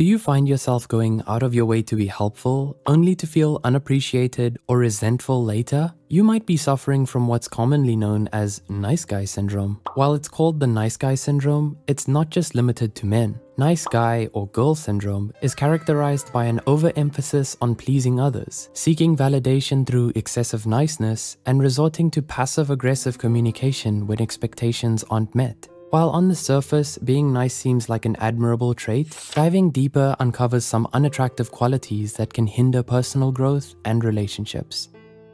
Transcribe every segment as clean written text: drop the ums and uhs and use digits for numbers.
Do you find yourself going out of your way to be helpful, only to feel unappreciated or resentful later? You might be suffering from what's commonly known as nice guy syndrome. While it's called the nice guy syndrome, it's not just limited to men. Nice guy or girl syndrome is characterized by an overemphasis on pleasing others, seeking validation through excessive niceness, and resorting to passive-aggressive communication when expectations aren't met. While on the surface, being nice seems like an admirable trait, diving deeper uncovers some unattractive qualities that can hinder personal growth and relationships.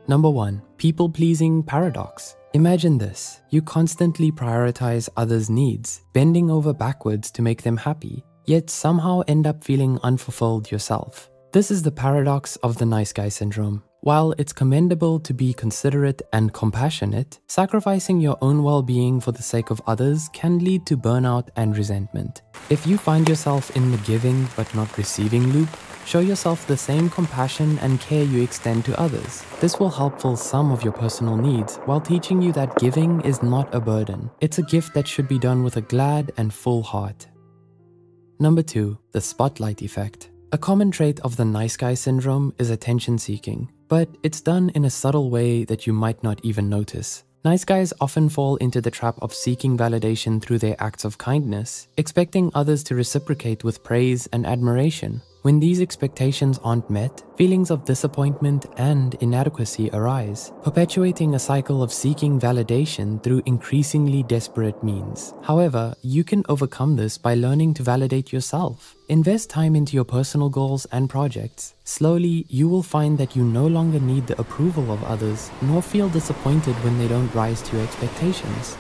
Number 1. People-pleasing paradox. Imagine this. You constantly prioritize others' needs, bending over backwards to make them happy, yet somehow end up feeling unfulfilled yourself. This is the paradox of the nice guy syndrome. While it's commendable to be considerate and compassionate, sacrificing your own well-being for the sake of others can lead to burnout and resentment. If you find yourself in the giving but not receiving loop, show yourself the same compassion and care you extend to others. This will help fill some of your personal needs while teaching you that giving is not a burden. It's a gift that should be done with a glad and full heart. Number 2. The spotlight effect. A common trait of the nice guy syndrome is attention seeking, but it's done in a subtle way that you might not even notice. Nice guys often fall into the trap of seeking validation through their acts of kindness, expecting others to reciprocate with praise and admiration. When these expectations aren't met, feelings of disappointment and inadequacy arise, perpetuating a cycle of seeking validation through increasingly desperate means. However, you can overcome this by learning to validate yourself. Invest time into your personal goals and projects. Slowly, you will find that you no longer need the approval of others, nor feel disappointed when they don't rise to your expectations.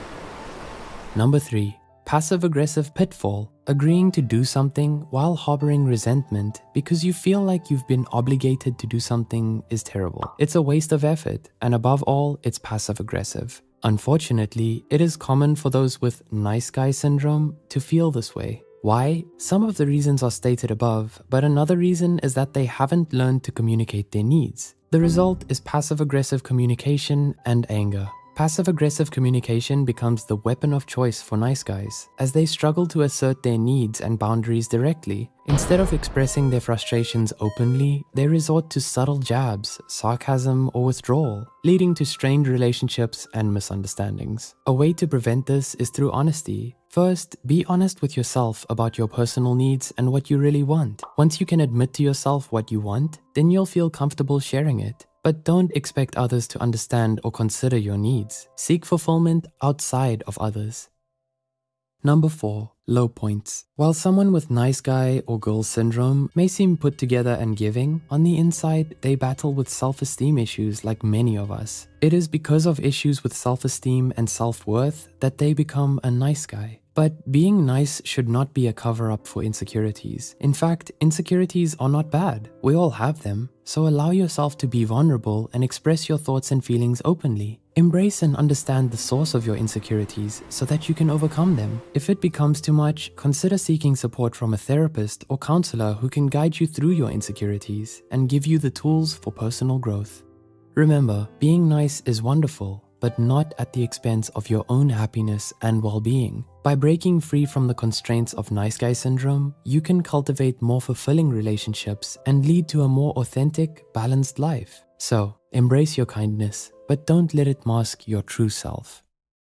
Number 3. Passive-aggressive pitfall. Agreeing to do something while harboring resentment because you feel like you've been obligated to do something is terrible. It's a waste of effort, and above all, it's passive-aggressive. Unfortunately, it is common for those with nice guy syndrome to feel this way. Why? Some of the reasons are stated above, but another reason is that they haven't learned to communicate their needs. The result is passive-aggressive communication and anger. Passive-aggressive communication becomes the weapon of choice for nice guys, as they struggle to assert their needs and boundaries directly. Instead of expressing their frustrations openly, they resort to subtle jabs, sarcasm, or withdrawal, leading to strained relationships and misunderstandings. A way to prevent this is through honesty. First, be honest with yourself about your personal needs and what you really want. Once you can admit to yourself what you want, then you'll feel comfortable sharing it. But don't expect others to understand or consider your needs. Seek fulfillment outside of others. Number 4. Low points. While someone with nice guy or girl syndrome may seem put together and giving, on the inside, they battle with self-esteem issues like many of us. It is because of issues with self-esteem and self-worth that they become a nice guy. But being nice should not be a cover-up for insecurities. In fact, insecurities are not bad. We all have them. So allow yourself to be vulnerable and express your thoughts and feelings openly. Embrace and understand the source of your insecurities so that you can overcome them. If it becomes too much, consider seeking support from a therapist or counselor who can guide you through your insecurities and give you the tools for personal growth. Remember, being nice is wonderful, but not at the expense of your own happiness and well-being. By breaking free from the constraints of nice guy syndrome, you can cultivate more fulfilling relationships and lead to a more authentic, balanced life. So, embrace your kindness, but don't let it mask your true self.